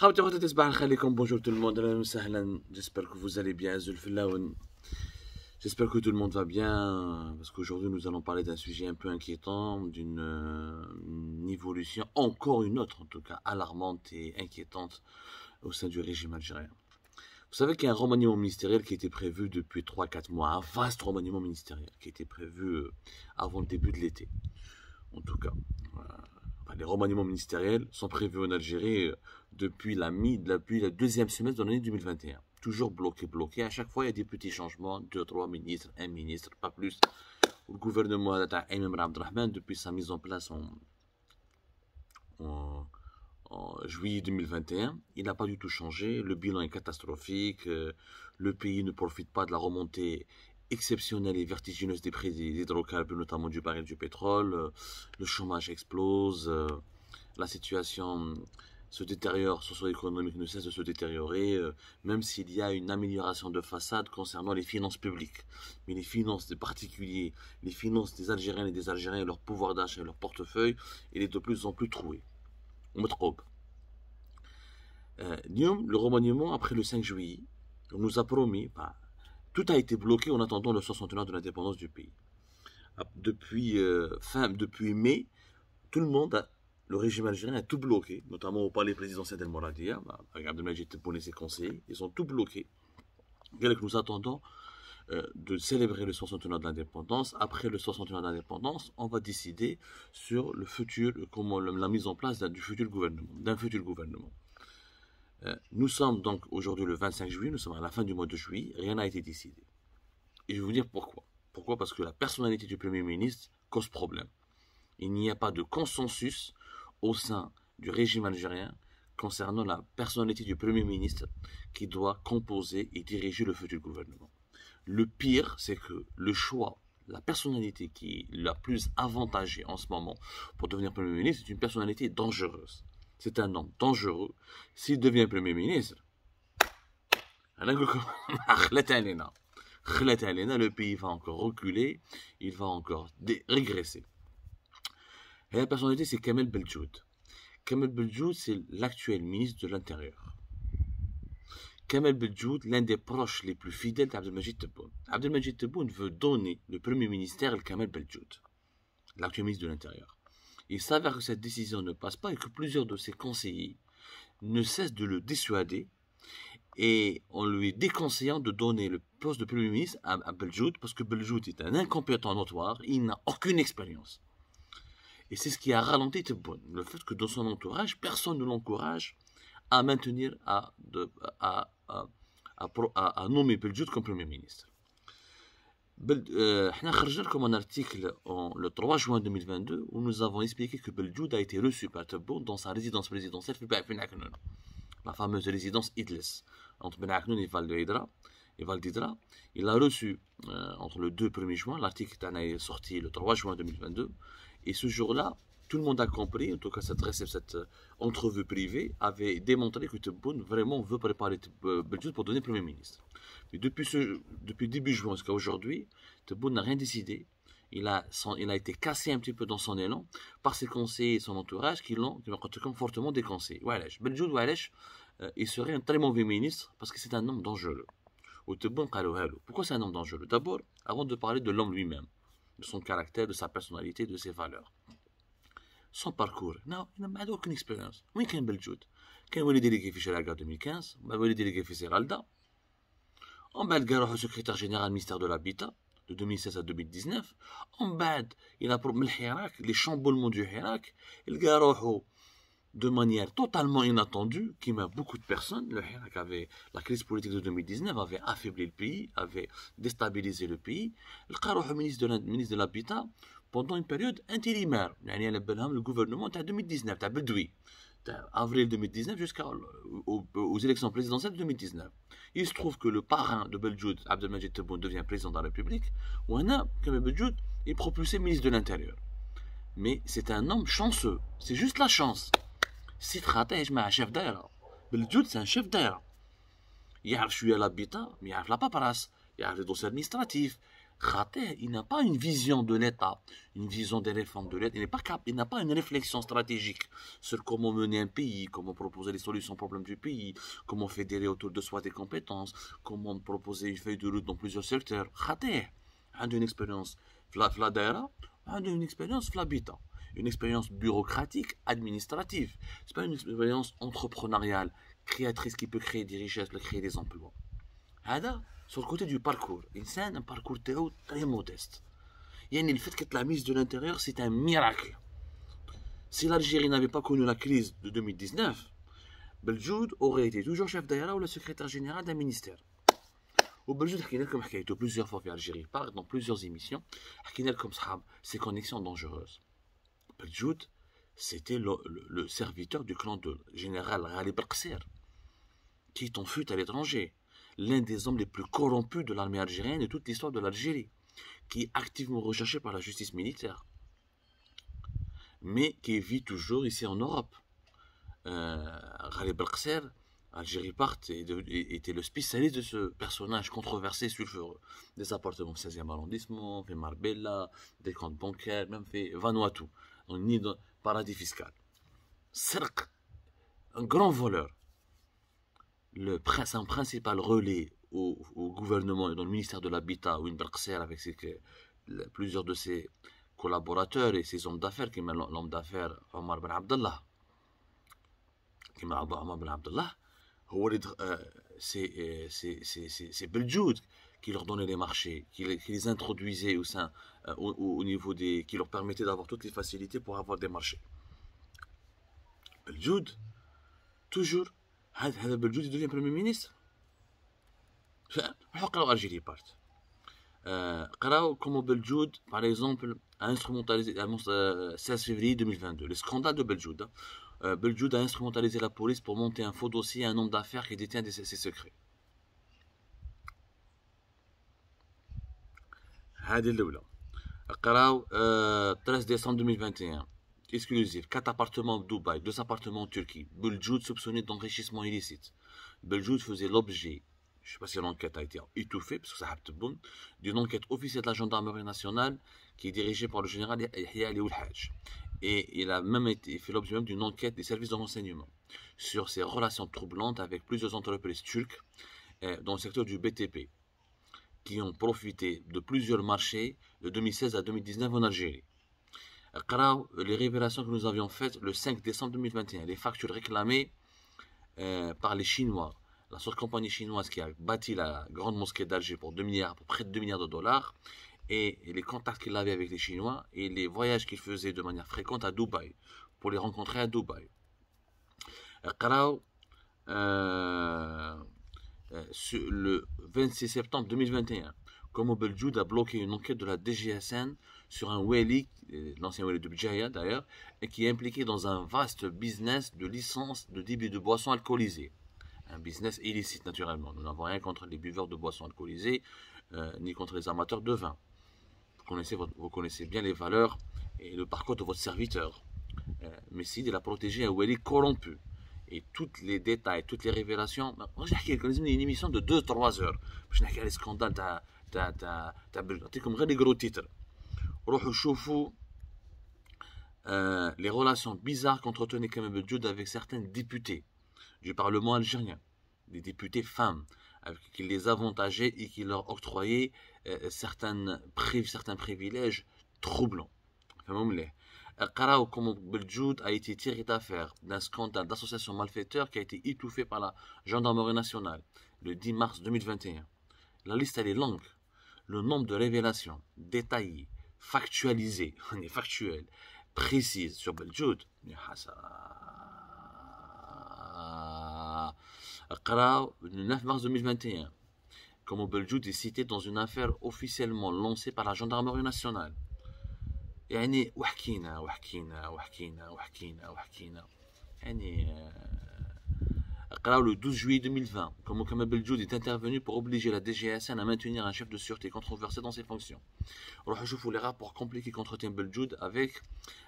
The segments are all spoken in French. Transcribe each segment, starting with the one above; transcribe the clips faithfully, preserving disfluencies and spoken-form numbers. Bonjour tout le monde, j'espère que vous allez bien, j'espère que tout le monde va bien, parce qu'aujourd'hui nous allons parler d'un sujet un peu inquiétant, d'une évolution, encore une autre en tout cas, alarmante et inquiétante au sein du régime algérien. Vous savez qu'il y a un remaniement ministériel qui était prévu depuis trois quatre mois, un vaste remaniement ministériel qui était prévu avant le début de l'été, en tout cas. Les remaniements ministériels sont prévus en Algérie depuis la mi, depuis la deuxième semestre de l'année deux mille vingt et un. Toujours bloqué, bloqué. À chaque fois, il y a des petits changements, deux, trois ministres, un ministre, pas plus. Le gouvernement d'Aïm Abdelrahman, depuis sa mise en place en, en, en juillet deux mille vingt et un, il n'a pas du tout changé. Le bilan est catastrophique. Le pays ne profite pas de la remontée exceptionnelle et vertigineuse des prix des hydrocarbures, notamment du baril du pétrole. Le chômage explose, la situation se détériore, socio-économique ne cesse de se détériorer, même s'il y a une amélioration de façade concernant les finances publiques. Mais les finances des particuliers, les finances des Algériens et des Algériens, leur pouvoir d'achat et leur portefeuille, il est de plus en plus troué. On me trompe. Euh, le remaniement après le cinq juillet, on nous a promis... Bah, tout a été bloqué en attendant le soixantenaire de l'indépendance du pays. Depuis, euh, fin, depuis mai, tout le monde, a, le régime algérien a tout bloqué, notamment au palais présidentiel d'El Moradia, avec Abdelmadjid Tebboune et ses conseillers, ils ont tout bloqué. Bien que nous attendons euh, de célébrer le soixantenaire de l'indépendance, après le soixantenaire de l'indépendance, on va décider sur le futur, comment la mise en place d'un futur gouvernement. D'un futur gouvernement. Nous sommes donc aujourd'hui le vingt-cinq juillet, nous sommes à la fin du mois de juillet, rien n'a été décidé. Et je vais vous dire pourquoi. Pourquoi? Parce que la personnalité du Premier ministre cause problème. Il n'y a pas de consensus au sein du régime algérien concernant la personnalité du Premier ministre qui doit composer et diriger le futur gouvernement. Le pire, c'est que le choix, la personnalité qui est la plus avantagée en ce moment pour devenir Premier ministre, c'est une personnalité dangereuse. C'est un homme dangereux. S'il devient Premier ministre, le pays va encore reculer, il va encore régresser. Et la personnalité, c'est Kamel Beldjoud. Kamel Beldjoud, c'est l'actuel ministre de l'Intérieur. Kamel Beldjoud, l'un des proches les plus fidèles d'Abdelmadjid Tebboune. Abdelmadjid Tebboune veut donner le Premier ministère à Kamel Beldjoud, l'actuel ministre de l'Intérieur. Il s'avère que cette décision ne passe pas et que plusieurs de ses conseillers ne cessent de le dissuader et en lui déconseillant de donner le poste de Premier ministre à, à Beldjoud, parce que Beldjoud est un incompétent notoire, il n'a aucune expérience. Et c'est ce qui a ralenti Tebboune, le fait que dans son entourage, personne ne l'encourage à maintenir, à, de, à, à, à, à, à nommer Beldjoud comme Premier ministre. Nous avons sorti comme un article en, le trois juin deux mille vingt-deux où nous avons expliqué que Beldjoud a été reçu par Tebboune dans sa résidence présidentielle Ben Aknoun, la fameuse résidence Idlis, entre Ben Aknoun et Val d'Hydra. Il a reçu euh, entre le deux et le premier juin, l'article est sorti le trois juin deux mille vingt-deux, et ce jour-là, tout le monde a compris, en tout cas cette, cette entrevue privée avait démontré que Tebboune vraiment veut préparer Beldjoud pour devenir Premier ministre. Mais depuis, ce, depuis début juin jusqu'à aujourd'hui, Tebboune n'a rien décidé. Il a, son, il a été cassé un petit peu dans son élan par ses conseillers et son entourage qui l'ont fortement déconseillé. Walesh, Beldjoud Walesh, euh, il serait un très mauvais ministre parce que c'est un homme dangereux. Pourquoi c'est un homme dangereux? D'abord, avant de parler de l'homme lui-même, de son caractère, de sa personnalité, de ses valeurs. Son parcours, non, il n'a aucune expérience. Oui, qu'un Beldjoud. Quand il est délégué chez la guerre deux mille quinze, il est délégué Fésir Alda. En bas, il est secrétaire général du ministère de l'Habitat de deux mille seize à deux mille dix-neuf. En bas, il a promis le Hirak, les chamboulements du Hirak. Il est de manière totalement inattendue, qui met beaucoup de personnes. Le Hirak avait, la crise politique de deux mille dix-neuf avait affaibli le pays, avait déstabilisé le pays. Il est ministre de l'Habitat pendant une période intérimaire. Le gouvernement est à deux mille dix-neuf, à Bedoui. avril deux mille dix-neuf jusqu'aux élections présidentielles de deux mille dix-neuf. Il se trouve que le parrain de Beldjoud, Abdelmadjid Tebboune, devient président de la République, où un homme comme Beldjoud est propulsé ministre de l'Intérieur. Mais c'est un homme chanceux, c'est juste la chance. Si Tratej m'a un chef d'air, Beldjoud c'est un chef d'air. Il y a le chef à l'habitat, mais il y a la paperasse, il y a les dossiers administratifs, Khateh, il n'a pas une vision de l'État, une vision des réformes de l'État, il n'est pas capable, il n'a pas une réflexion stratégique sur comment mener un pays, comment proposer les solutions aux problèmes du pays, comment fédérer autour de soi des compétences, comment proposer une feuille de route dans plusieurs secteurs. Khateh, on a une expérience fladera, on a une expérience flabita, une expérience bureaucratique, administrative. Ce n'est pas une expérience entrepreneuriale, créatrice qui peut créer des richesses, créer des emplois. Sur le côté du parcours, l'insan, un parcours très modeste. Yani, le fait que la mise de l'intérieur, c'est un miracle. Si l'Algérie n'avait pas connu la crise de deux mille dix-neuf, Beldjoud aurait été toujours chef d'aïra ou le secrétaire général d'un ministère. Ou Beldjoud, comme il a été plusieurs fois fait Algérie Part, dans plusieurs émissions, il a comme sahab ses connexions dangereuses. Beldjoud, c'était le, le, le serviteur du clan de général Ali Benkhser, qui en fut à l'étranger. L'un des hommes les plus corrompus de l'armée algérienne et toute l'histoire de l'Algérie, qui est activement recherché par la justice militaire, mais qui vit toujours ici en Europe. Ghali Benkhser, Algérie Part, était le spécialiste de ce personnage controversé, sulfureux. Des appartements au seizième arrondissement, fait Marbella, des comptes bancaires, même fait Vanuatu, un nid de paradis fiscal. Serq, un grand voleur. Le prince, un principal relais au, au gouvernement et dans le ministère de l'Habitat, où Benkhser, avec ses, plusieurs de ses collaborateurs et ses hommes d'affaires, qui mène l'homme d'affaires Omar ben Abdallah, qui mène Omar ben Abdallah, c'est Beldjoud qui leur donnait les marchés, qui les, qui les introduisait au sein, au, au niveau des, qui leur permettait d'avoir toutes les facilités pour avoir des marchés. Beldjoud, toujours. هذا بلجود يدوزين بريمي مينيستر راحوا قراو الجيري بارت قراو كومو بلجود باغ اكزومبل انسترومونتاليزي seize février deux mille vingt-deux le scandale de Beldjoud. Beldjoud a instrumentalisé la police pour monter un faux dossier à un homme d'affaires qui détient ses secrets. هذه الاولى قراو treize décembre deux mille vingt et un exclusif, quatre appartements à Dubaï, deux appartements en Turquie. Beldjoud soupçonné d'enrichissement illicite. Beldjoud faisait l'objet, je ne sais pas si l'enquête a été étouffée, parce que ça a été bon, d'une enquête officielle de la gendarmerie nationale qui est dirigée par le général Yahya Alioul Hajj. Et il a même été, fait l'objet même d'une enquête des services de renseignement sur ses relations troublantes avec plusieurs entreprises turques dans le secteur du B T P, qui ont profité de plusieurs marchés de deux mille seize à deux mille dix-neuf en Algérie. Les révélations que nous avions faites le cinq décembre deux mille vingt et un, les factures réclamées euh, par les Chinois, la seule compagnie chinoise qui a bâti la grande mosquée d'Alger pour deux milliards, pour près de deux milliards de dollars, et, et les contacts qu'il avait avec les Chinois et les voyages qu'il faisait de manière fréquente à Dubaï, pour les rencontrer à Dubaï. Euh, euh, sur le vingt-six septembre deux mille vingt et un, comment Beldjoud a bloqué une enquête de la D G S N sur un wali, l'ancien wali de Bidjaïa d'ailleurs, et qui est impliqué dans un vaste business de licence de débit de boissons alcoolisées. Un business illicite naturellement. Nous n'avons rien contre les buveurs de boissons alcoolisées, euh, ni contre les amateurs de vin. Vous connaissez, votre, vous connaissez bien les valeurs et le parcours de votre serviteur. Euh, mais si il a protégé un wali corrompu. Et tous les détails, toutes les révélations. Moi, j'ai une émission de deux à trois heures. Je n'ai qu'à les scandales. C'est comme les gros titres. Euh, les relations bizarres qu'entretenait Kamel Beldjoud avec certains députés du Parlement algérien, des députés femmes, avec qui les avantageaient et qui leur octroyaient euh, certaines priv certains privilèges troublants. Comment Beldjoud a été tiré d'affaire d'un scandale d'association malfaiteur qui a été étouffé par la gendarmerie nationale le dix mars deux mille vingt et un. La liste elle est longue. Le nombre de révélations détaillées, factualisé, on est factuel, précise sur Beldjoud. Le neuf mars deux mille vingt et un, comment Beldjoud est cité dans une affaire officiellement lancée par la gendarmerie nationale. يعني وحكينا وحكينا وحكينا وحكينا وحكينا يعني قراو le douze juillet deux mille vingt comment Kamel Beldjoud est intervenu pour obliger la D G S N à maintenir un chef de sûreté controversé dans ses fonctions. روحوا شوفوا les rapports compliqués qu'entretient Beldjoud avec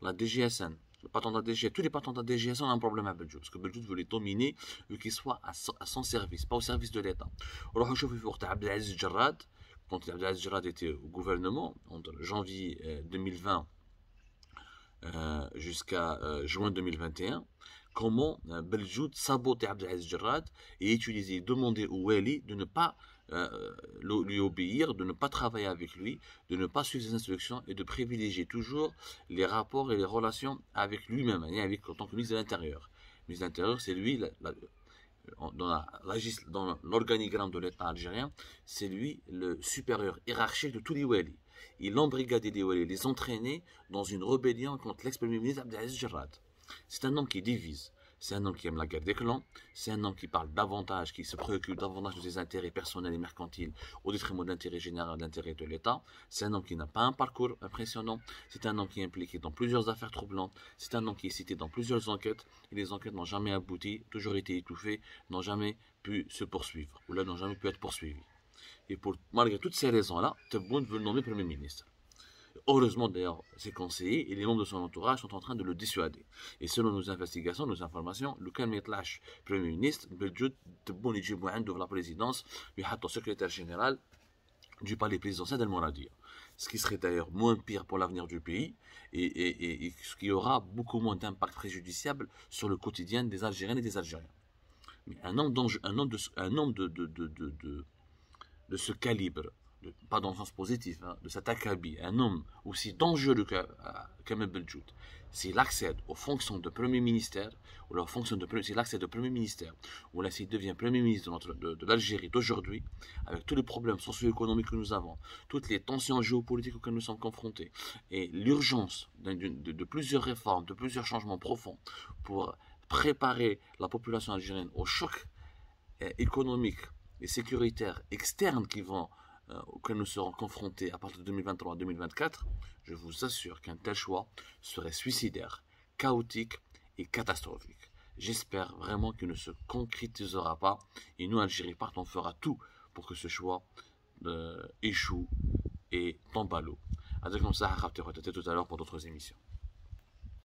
la D G S N. Le patron de la D G S N, tous les patrons de la D G S N ont un problème à Beldjoud parce que Beldjoud veut les dominer, eux qu'ils soient à son service, pas au service de l'État. روحوا شوفوا Abdelaziz Djerad quand Abdelaziz Djerad était au gouvernement, entre janvier deux mille vingt euh, jusqu'à euh, juin deux mille vingt et un, comment euh, Beldjoud sabotait Abdelaziz Djerad et utilisait, demandait au Wali de ne pas euh, lui obéir, de ne pas travailler avec lui, de ne pas suivre ses instructions et de privilégier toujours les rapports et les relations avec lui-même, en tant que ministre de l'Intérieur. Le ministre de l'Intérieur, c'est lui, la, la, dans l'organigramme de l'État algérien, c'est lui le supérieur hiérarchique de tous les Walis. Il embrigadait les Walis, les entraînait dans une rébellion contre l'ex-premier ministre Abdelaziz Djerad. C'est un homme qui divise, c'est un homme qui aime la guerre des clans, c'est un homme qui parle davantage, qui se préoccupe davantage de ses intérêts personnels et mercantiles au détriment de l'intérêt général, de l'intérêt de l'État. C'est un homme qui n'a pas un parcours impressionnant, c'est un homme qui est impliqué dans plusieurs affaires troublantes, c'est un homme qui est cité dans plusieurs enquêtes, et les enquêtes n'ont jamais abouti, toujours été étouffées, n'ont jamais pu se poursuivre, ou là n'ont jamais pu être poursuivies. Et pour, malgré toutes ces raisons-là, Tebboune veut le nommer Premier ministre. Heureusement d'ailleurs, ses conseillers et les membres de son entourage sont en train de le dissuader. Et selon nos investigations, nos informations, le Kamel Beldjoud, Premier ministre, Beldjoud Tebboune yjibou endou la présidence, lui hatta secrétaire général du palais présidentiel d'El Moradia. Ce qui serait d'ailleurs moins pire pour l'avenir du pays et, et, et, et ce qui aura beaucoup moins d'impact préjudiciable sur le quotidien des Algériennes et des Algériens. Mais un homme, un homme, de, un homme de, de, de, de, de, de ce calibre, De, pas dans le sens positif, hein, de cet acabit, un homme aussi dangereux que Kamel Beldjoud, s'il accède aux fonctions de Premier ministère, ou leur fonction de s'il accède au Premier ministère, ou là s'il devient Premier ministre de, notre, de, de l'Algérie d'aujourd'hui, avec tous les problèmes socio-économiques que nous avons, toutes les tensions géopolitiques auxquelles nous sommes confrontés, et l'urgence de, de, de plusieurs réformes, de plusieurs changements profonds pour préparer la population algérienne au choc euh, économique et sécuritaire externe qui vont auxquels nous serons confrontés à partir de deux mille vingt-trois à deux mille vingt-quatre, je vous assure qu'un tel choix serait suicidaire, chaotique et catastrophique. J'espère vraiment qu'il ne se concrétisera pas et nous, Algérie Part, on fera tout pour que ce choix euh, échoue et tombe à l'eau. A comme ça, à tout à l'heure pour d'autres émissions.